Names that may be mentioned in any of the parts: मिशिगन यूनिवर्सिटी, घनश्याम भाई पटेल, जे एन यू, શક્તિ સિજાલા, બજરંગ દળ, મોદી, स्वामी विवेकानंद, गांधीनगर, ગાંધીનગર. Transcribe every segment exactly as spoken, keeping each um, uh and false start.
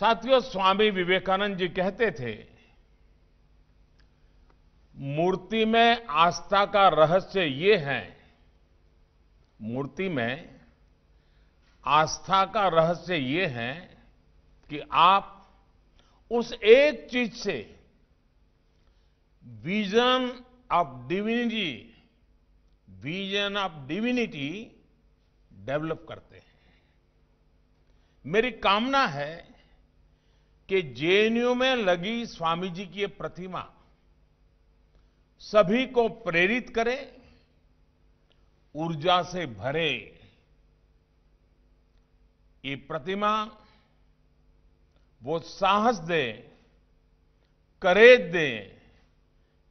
साथियों, स्वामी विवेकानंद जी कहते थे, मूर्ति में आस्था का रहस्य ये है, मूर्ति में आस्था का रहस्य ये है कि आप उस एक चीज से vision of divinity vision of divinity develop करते हैं। मेरी कामना है कि जे एन यू में लगी स्वामी जी की ये प्रतिमा सभी को प्रेरित करे, ऊर्जा से भरे। ये प्रतिमा वो साहस दे, करेज दे,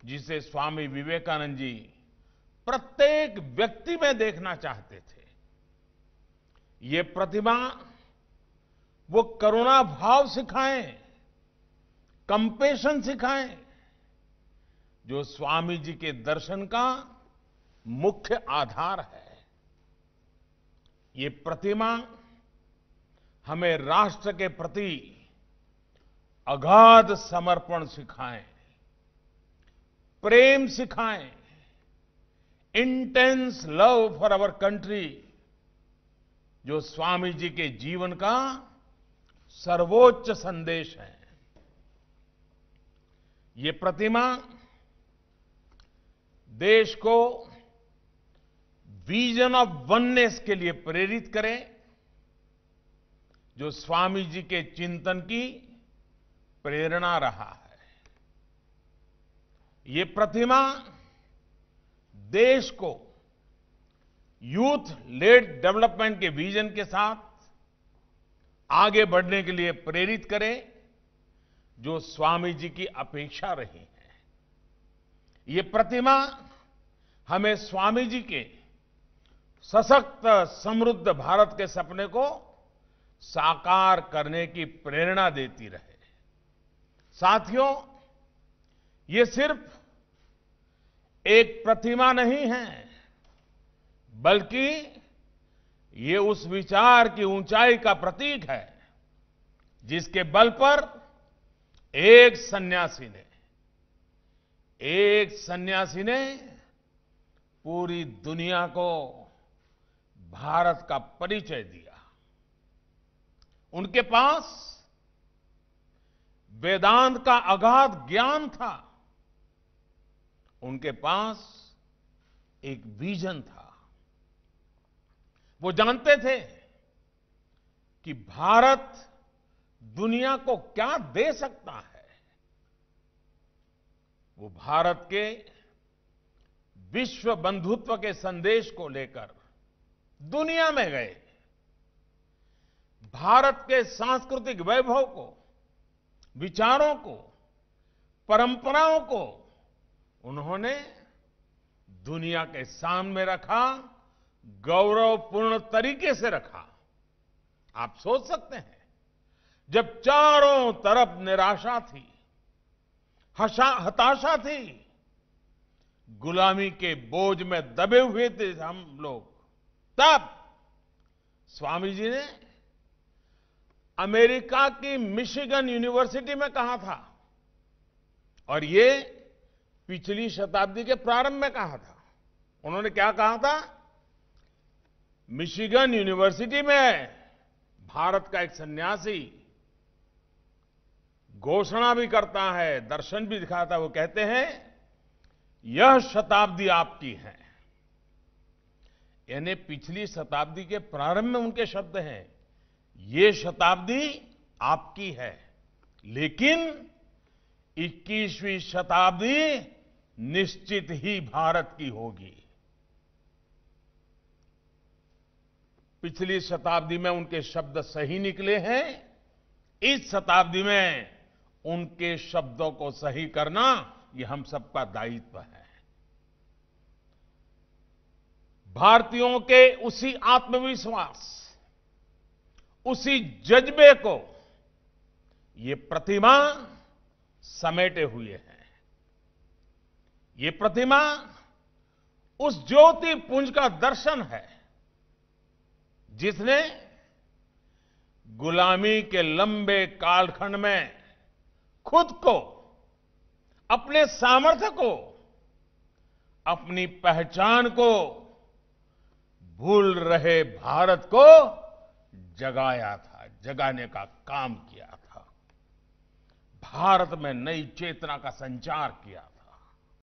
जिसे स्वामी विवेकानंद जी प्रत्येक व्यक्ति में देखना चाहते थे। ये प्रतिमा वो करुणा भाव सिखाए, कंपेशन सिखाए, जो स्वामी जी के दर्शन का मुख्य आधार है। ये प्रतिमा हमें राष्ट्र के प्रति अगाध समर्पण सिखाएं, प्रेम सिखाएं, intense love for our country, जो स्वामी जी के जीवन का सर्वोच्च संदेश है। ये प्रतिमा देश को विजन ऑफ वननेस के लिए प्रेरित करे, जो स्वामी जी के चिंतन की प्रेरणा रहा है। ये प्रतिमा देश को यूथ लेड डेवलपमेंट के विजन के साथ आगे बढ़ने के लिए प्रेरित करे, जो स्वामी जी की अपेक्षा रही है। ये प्रतिमा हमें स्वामी जी के सशक्त समृद्ध भारत के सपने को साकार करने की प्रेरणा देती रहे। साथियों, ये सिर्फ एक प्रतिमा नहीं है, बल्कि ये उस विचार की ऊंचाई का प्रतीक है जिसके बल पर एक सन्यासी ने एक सन्यासी ने पूरी दुनिया को भारत का परिचय दिया। उनके पास वेदांत का अगाध ज्ञान था, उनके पास एक विजन था। वो जानते थे कि भारत दुनिया को क्या दे सकता है। वो भारत के विश्व बंधुत्व के संदेश को लेकर दुनिया में गए, भारत के सांस्कृतिक वैभव को, विचारों को, परंपराओं को उन्होंने दुनिया के सामने रखा, गौरवपूर्ण तरीके से रखा। आप सोच सकते हैं, जब चारों तरफ निराशा थी, हताशा थी, गुलामी के बोझ में दबे हुए थे हम लोग, तब स्वामी जी ने अमेरिका की मिशिगन यूनिवर्सिटी में कहा था, और ये पिछली शताब्दी के प्रारंभ में कहा था। उन्होंने क्या कहा था? मिशिगन यूनिवर्सिटी में भारत का एक सन्यासी घोषणा भी करता है, दर्शन भी दिखाता है। वो कहते हैं, यह शताब्दी आपकी है। यानी पिछली शताब्दी के प्रारंभ में उनके शब्द हैं, ये शताब्दी आपकी है, लेकिन इक्कीसवीं शताब्दी निश्चित ही भारत की होगी। पिछली शताब्दी में उनके शब्द सही निकले हैं, इस शताब्दी में उनके शब्दों को सही करना ये हम सबका दायित्व है। भारतीयों के उसी आत्मविश्वास, उसी जज्बे को ये प्रतिमा समेटे हुए है। ये प्रतिमा उस ज्योति पुंज का दर्शन है जिसने गुलामी के लंबे कालखंड में खुद को, अपने सामर्थ्य को, अपनी पहचान को भूल रहे भारत को जगाया था, जगाने का काम किया था। भारत में नई चेतना का संचार किया था।